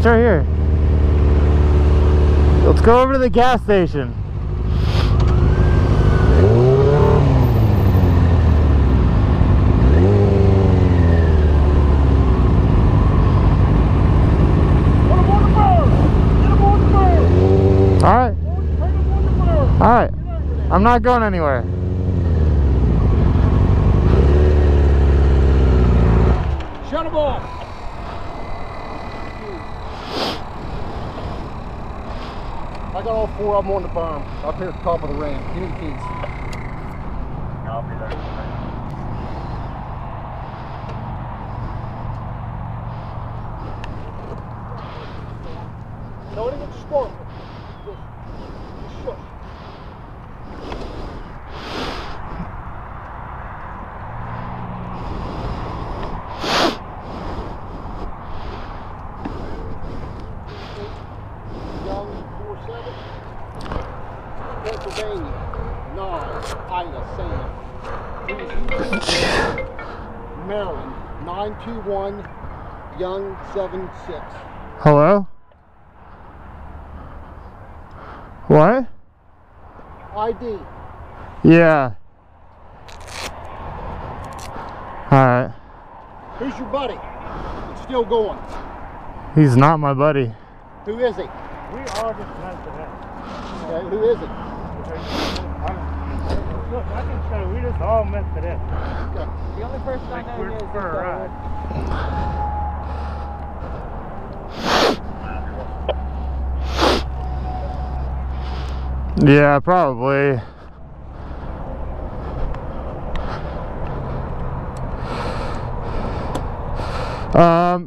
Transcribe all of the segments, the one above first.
It's right here. Let's go over to the gas station. Alright, I'm not going anywhere. Shut him off. I got all four of them on the berm, up here at the top of the ramp. Give me the keys. I'll be there. Don't even spark it. Just shush. Maryland, 921 Young 76. Hello? What? ID. Yeah. Alright. Who's your buddy? It's still going. He's not my buddy. Who is he? We are just nice to him. Okay, who is he? Look, I can show you, we just all messed it up. Okay. The only person I know is this guy. Yeah, probably.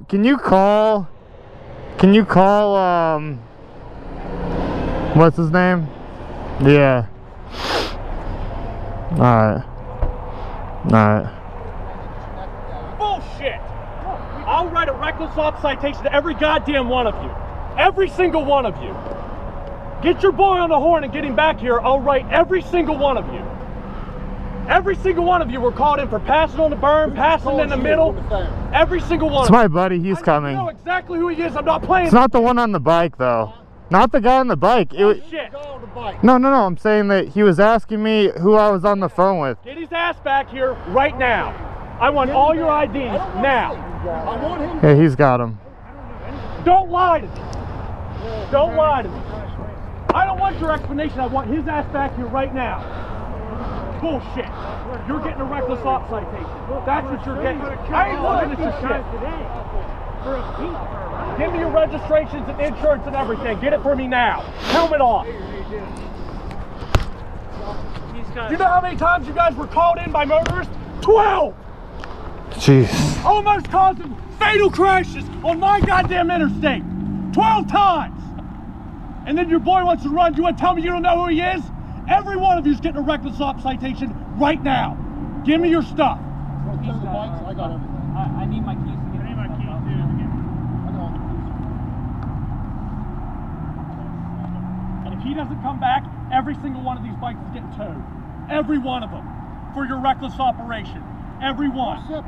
Can you call what's his name? Yeah. Alright. Alright. Bullshit! I'll write a reckless ops citation to every goddamn one of you. Every single one of you. Get your boy on the horn and get him back here. I'll write every single one of you. Every single one of you were called in for passing on the berm, passing in the middle. Every single one of you. It's my buddy, he's coming. I know exactly who he is, I'm not playing. It's not the one on the bike though. Not the guy on the bike. It was, shit. No. I'm saying that he was asking me who I was on the phone with. Get his ass back here right now. I want all your IDs now. I want him. Yeah, he's got them. Don't lie to me. Don't lie to me. I don't want your explanation. I want his ass back here right now. Bullshit. You're getting a reckless ops citation. That's what you're getting. I ain't looking at your shit. Give me your registrations and insurance and everything. Get it for me now. Helmet off. Do you know how many times you guys were called in by motorists? 12! Jeez. Almost causing fatal crashes on my goddamn interstate. 12 times! And then your boy wants to run you and tell me you don't know who he is? Every one of you is getting a reckless ops citation right now. Give me your stuff. I need my keys. He doesn't come back, every single one of these bikes is getting towed. Every one of them. For your reckless operation. Every one. Get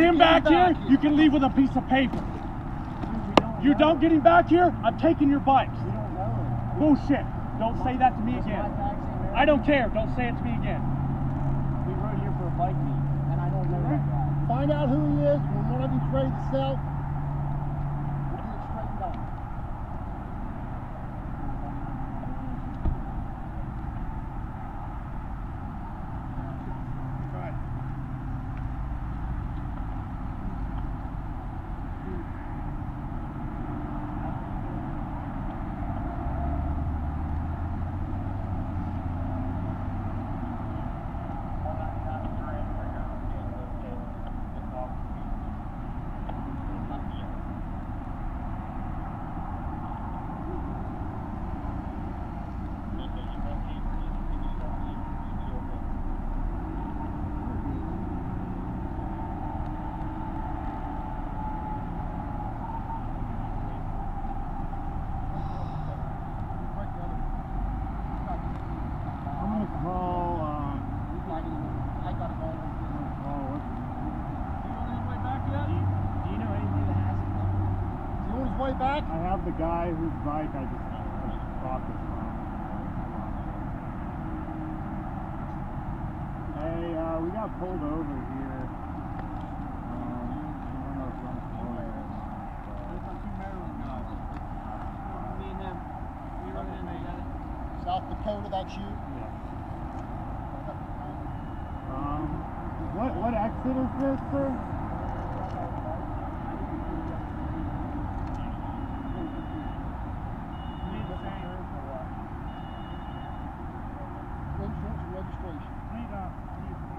him back here. You can leave with a piece of paper. You don't get him back here, I'm taking your bikes. Bullshit. Don't say that to me again. I don't care. Don't say it to me again. We rode here for a bike meet, and I don't know that guy. Find out who he is when one of you's ready to sell. back? I have the guy whose bike I just bought this from. Hey, we got pulled over here. I don't know if we're on the floor later. There's like two Maryland guys. Me and them. We were in together. South Dakota, that's you? Yeah. What exit is this, sir? Registration.